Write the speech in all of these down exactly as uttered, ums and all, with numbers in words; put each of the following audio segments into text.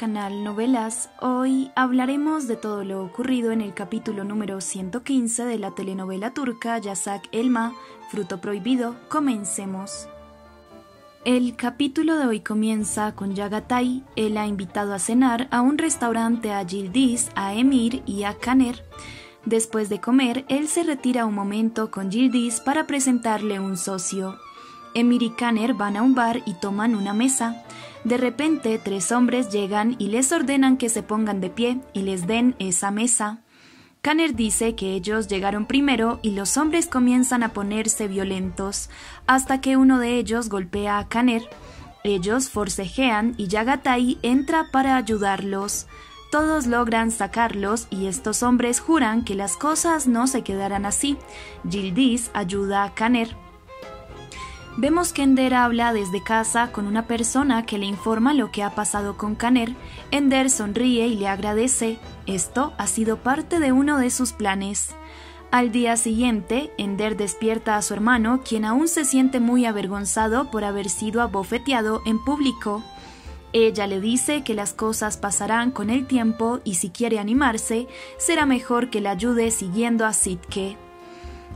canal Novelas, hoy hablaremos de todo lo ocurrido en el capítulo número ciento quince de la telenovela turca Yasak Elma, Fruto Prohibido. Comencemos. El capítulo de hoy comienza con Çağatay. Él ha invitado a cenar a un restaurante a Yildiz, a Emir y a Kaner. Después de comer, él se retira un momento con Yildiz para presentarle un socio. Emir y Kaner van a un bar y toman una mesa. De repente, tres hombres llegan y les ordenan que se pongan de pie y les den esa mesa. Kaner dice que ellos llegaron primero y los hombres comienzan a ponerse violentos, hasta que uno de ellos golpea a Kaner. Ellos forcejean y Çağatay entra para ayudarlos. Todos logran sacarlos y estos hombres juran que las cosas no se quedarán así. Yildiz ayuda a Kaner. Vemos que Ender habla desde casa con una persona que le informa lo que ha pasado con Kaner. Ender sonríe y le agradece. Esto ha sido parte de uno de sus planes. Al día siguiente, Ender despierta a su hermano, quien aún se siente muy avergonzado por haber sido abofeteado en público. Ella le dice que las cosas pasarán con el tiempo y si quiere animarse, será mejor que la ayude siguiendo a Sitke.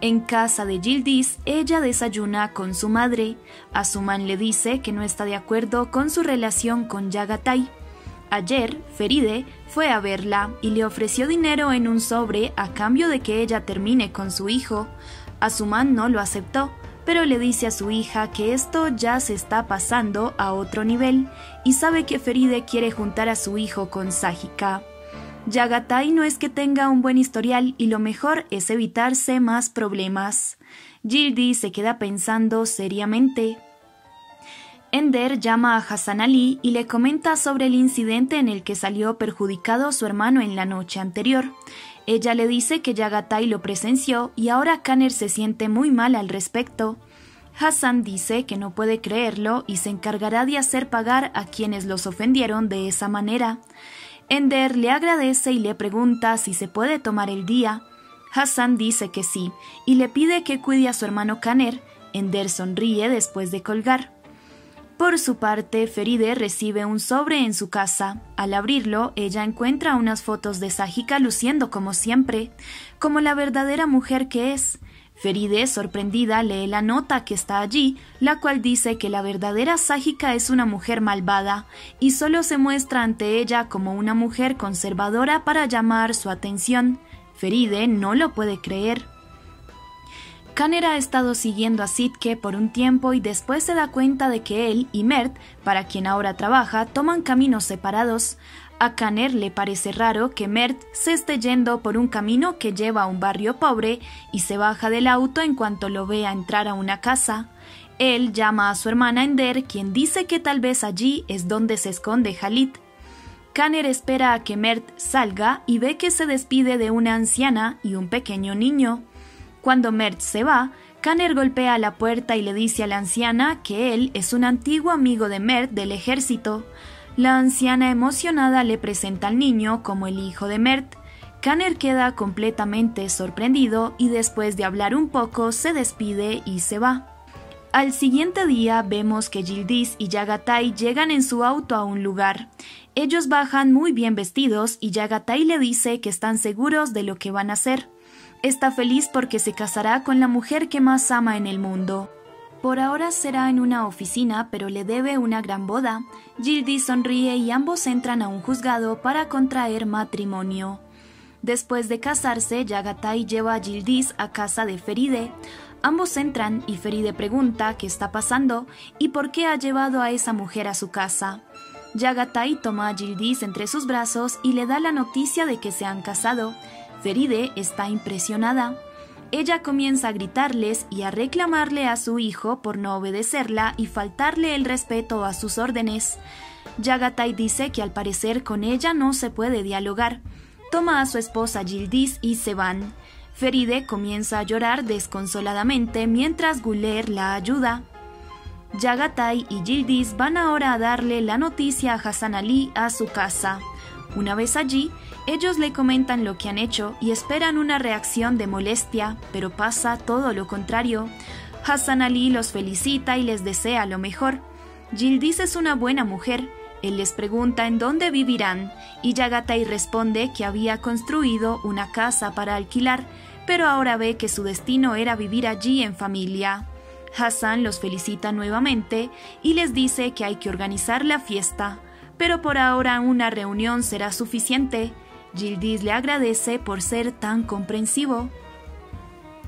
En casa de Yildiz, ella desayuna con su madre. Asuman le dice que no está de acuerdo con su relación con Çağatay. Ayer, Feride fue a verla y le ofreció dinero en un sobre a cambio de que ella termine con su hijo. Asuman no lo aceptó, pero le dice a su hija que esto ya se está pasando a otro nivel y sabe que Feride quiere juntar a su hijo con Şahika. Çağatay no es que tenga un buen historial y lo mejor es evitarse más problemas. Yildiz se queda pensando seriamente. Ender llama a Hasan Ali y le comenta sobre el incidente en el que salió perjudicado su hermano en la noche anterior. Ella le dice que Çağatay lo presenció y ahora Kaner se siente muy mal al respecto. Hasan dice que no puede creerlo y se encargará de hacer pagar a quienes los ofendieron de esa manera. Ender le agradece y le pregunta si se puede tomar el día. Hasan dice que sí y le pide que cuide a su hermano Kaner. Ender sonríe después de colgar. Por su parte, Feride recibe un sobre en su casa. Al abrirlo, ella encuentra unas fotos de Şahika luciendo como siempre, como la verdadera mujer que es. Feride, sorprendida, lee la nota que está allí, la cual dice que la verdadera Şahika es una mujer malvada y solo se muestra ante ella como una mujer conservadora para llamar su atención. Feride no lo puede creer. Kaner ha estado siguiendo a Sitke por un tiempo y después se da cuenta de que él y Mert, para quien ahora trabaja, toman caminos separados. A Kaner le parece raro que Mert se esté yendo por un camino que lleva a un barrio pobre y se baja del auto en cuanto lo vea entrar a una casa. Él llama a su hermana Ender, quien dice que tal vez allí es donde se esconde Halit. Kaner espera a que Mert salga y ve que se despide de una anciana y un pequeño niño. Cuando Mert se va, Kaner golpea la puerta y le dice a la anciana que él es un antiguo amigo de Mert del ejército. La anciana emocionada le presenta al niño como el hijo de Mert. Kaner queda completamente sorprendido y después de hablar un poco se despide y se va. Al siguiente día vemos que Yildiz y Çağatay llegan en su auto a un lugar. Ellos bajan muy bien vestidos y Çağatay le dice que están seguros de lo que van a hacer. Está feliz porque se casará con la mujer que más ama en el mundo. Por ahora será en una oficina, pero le debe una gran boda. Yildiz sonríe y ambos entran a un juzgado para contraer matrimonio. Después de casarse, Çağatay lleva a Yildiz a casa de Feride. Ambos entran y Feride pregunta qué está pasando y por qué ha llevado a esa mujer a su casa. Çağatay toma a Yildiz entre sus brazos y le da la noticia de que se han casado. Feride está impresionada. Ella comienza a gritarles y a reclamarle a su hijo por no obedecerla y faltarle el respeto a sus órdenes. Çağatay dice que al parecer con ella no se puede dialogar. Toma a su esposa Yildiz y se van. Feride comienza a llorar desconsoladamente mientras Guler la ayuda. Çağatay y Yildiz van ahora a darle la noticia a Hasan Ali a su casa. Una vez allí, ellos le comentan lo que han hecho y esperan una reacción de molestia, pero pasa todo lo contrario. Hasan Ali los felicita y les desea lo mejor. Yildiz es una buena mujer. Él les pregunta en dónde vivirán y Yagatai responde que había construido una casa para alquilar, pero ahora ve que su destino era vivir allí en familia. Hasan los felicita nuevamente y les dice que hay que organizar la fiesta, pero por ahora una reunión será suficiente. Yildiz le agradece por ser tan comprensivo.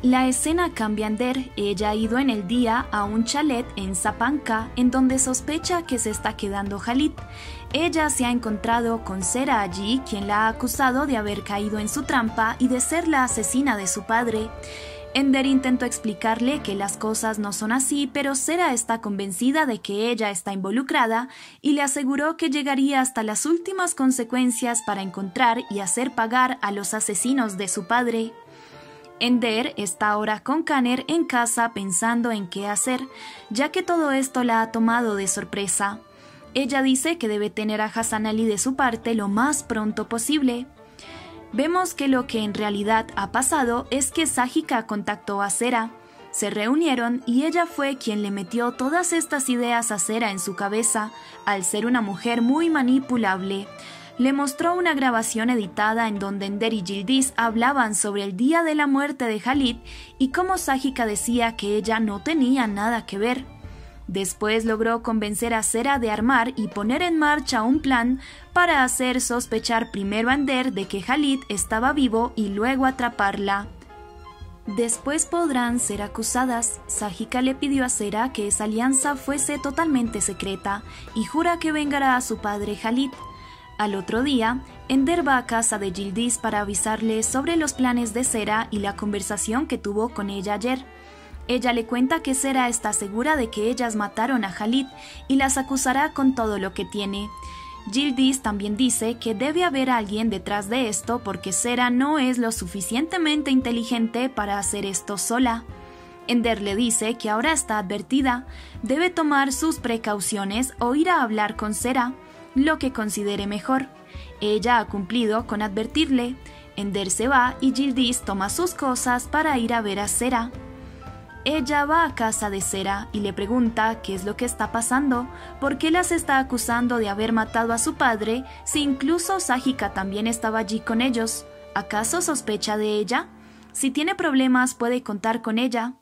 La escena cambia a Ender. Ella ha ido en el día a un chalet en Zapanca, en donde sospecha que se está quedando Halit. Ella se ha encontrado con Sera allí, quien la ha acusado de haber caído en su trampa y de ser la asesina de su padre. Ender intentó explicarle que las cosas no son así, pero Sera está convencida de que ella está involucrada y le aseguró que llegaría hasta las últimas consecuencias para encontrar y hacer pagar a los asesinos de su padre. Ender está ahora con Kaner en casa pensando en qué hacer, ya que todo esto la ha tomado de sorpresa. Ella dice que debe tener a Hasan Ali de su parte lo más pronto posible. Vemos que lo que en realidad ha pasado es que Şahika contactó a Sera. Se reunieron y ella fue quien le metió todas estas ideas a Sera en su cabeza, al ser una mujer muy manipulable. Le mostró una grabación editada en donde Ender y Yildiz hablaban sobre el día de la muerte de Halit y cómo Şahika decía que ella no tenía nada que ver. Después logró convencer a Sera de armar y poner en marcha un plan para hacer sospechar primero a Ender de que Halit estaba vivo y luego atraparla. Después podrán ser acusadas. Şahika le pidió a Sera que esa alianza fuese totalmente secreta y jura que vengará a su padre Halit. Al otro día, Ender va a casa de Yildiz para avisarle sobre los planes de Sera y la conversación que tuvo con ella ayer. Ella le cuenta que Sera está segura de que ellas mataron a Halit y las acusará con todo lo que tiene. Yildiz también dice que debe haber alguien detrás de esto porque Sera no es lo suficientemente inteligente para hacer esto sola. Ender le dice que ahora está advertida, debe tomar sus precauciones o ir a hablar con Sera, lo que considere mejor. Ella ha cumplido con advertirle. Ender se va y Yildiz toma sus cosas para ir a ver a Sera. Ella va a casa de Sera y le pregunta qué es lo que está pasando, por qué las está acusando de haber matado a su padre, si incluso Şahika también estaba allí con ellos. ¿Acaso sospecha de ella? Si tiene problemas puede contar con ella.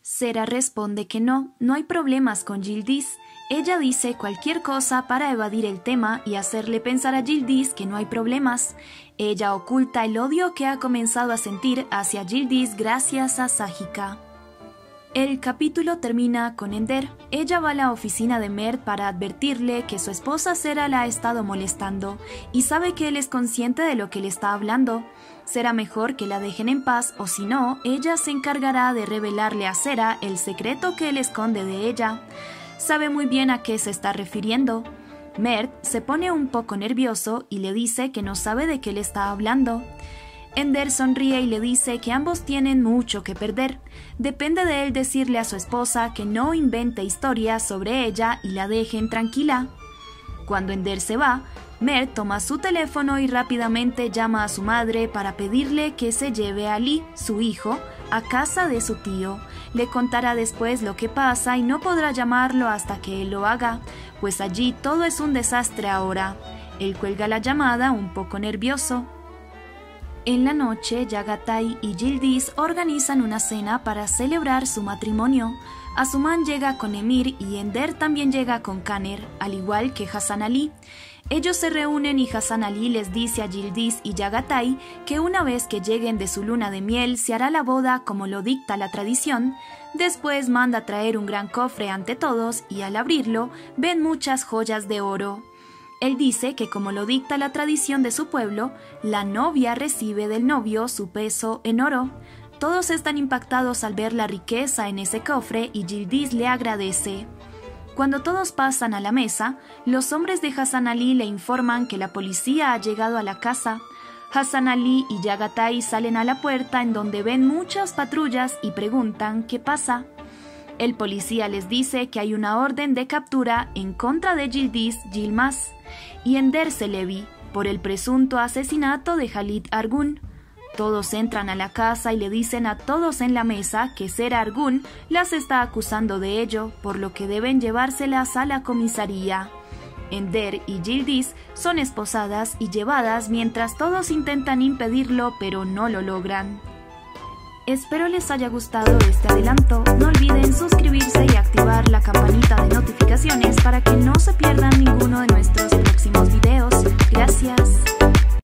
Sera responde que no, no hay problemas con Yildiz. Ella dice cualquier cosa para evadir el tema y hacerle pensar a Yildiz que no hay problemas. Ella oculta el odio que ha comenzado a sentir hacia Yildiz gracias a Şahika. El capítulo termina con Ender. Ella va a la oficina de Mert para advertirle que su esposa Sera la ha estado molestando y sabe que él es consciente de lo que le está hablando. Será mejor que la dejen en paz o si no, ella se encargará de revelarle a Sera el secreto que él esconde de ella. Sabe muy bien a qué se está refiriendo. Mert se pone un poco nervioso y le dice que no sabe de qué le está hablando. Ender sonríe y le dice que ambos tienen mucho que perder. Depende de él decirle a su esposa que no invente historias sobre ella y la dejen tranquila. Cuando Ender se va, Mert toma su teléfono y rápidamente llama a su madre para pedirle que se lleve a Ali, su hijo, a casa de su tío. Le contará después lo que pasa y no podrá llamarlo hasta que él lo haga, pues allí todo es un desastre ahora. Él cuelga la llamada un poco nervioso. En la noche, Yagatai y Yildiz organizan una cena para celebrar su matrimonio. Asuman llega con Emir y Ender también llega con Kaner, al igual que Hasan Ali. Ellos se reúnen y Hasan Ali les dice a Yildiz y Yagatai que una vez que lleguen de su luna de miel se hará la boda como lo dicta la tradición. Después manda traer un gran cofre ante todos y al abrirlo ven muchas joyas de oro. Él dice que como lo dicta la tradición de su pueblo, la novia recibe del novio su peso en oro. Todos están impactados al ver la riqueza en ese cofre y Yildiz le agradece. Cuando todos pasan a la mesa, los hombres de Hasan Ali le informan que la policía ha llegado a la casa. Hasan Ali y Yagatai salen a la puerta en donde ven muchas patrullas y preguntan qué pasa. El policía les dice que hay una orden de captura en contra de Yildiz Yilmaz y Ender Çelebi por el presunto asesinato de Halit Argün. Todos entran a la casa y le dicen a todos en la mesa que Sera Argün las está acusando de ello, por lo que deben llevárselas a la comisaría. Ender y Yildiz son esposadas y llevadas mientras todos intentan impedirlo, pero no lo logran. Espero les haya gustado este adelanto. No olviden suscribirse y activar la campanita de notificaciones para que no se pierdan